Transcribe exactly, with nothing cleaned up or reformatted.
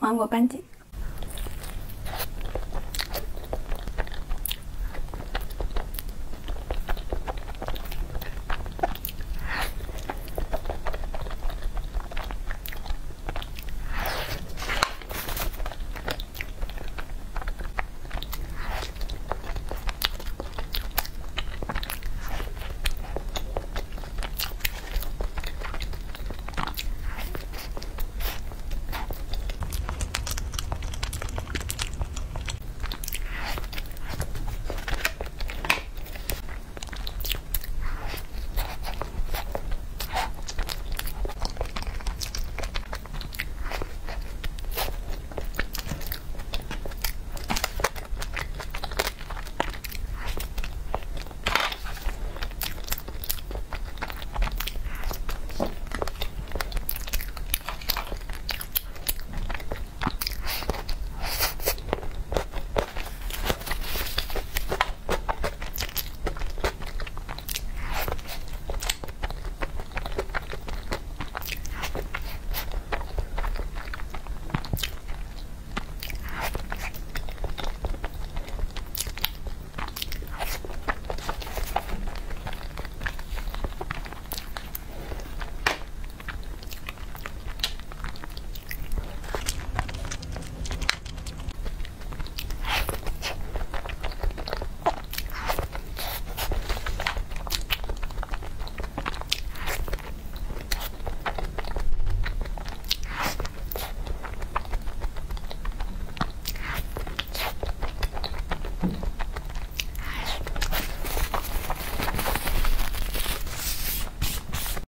芒果班戟。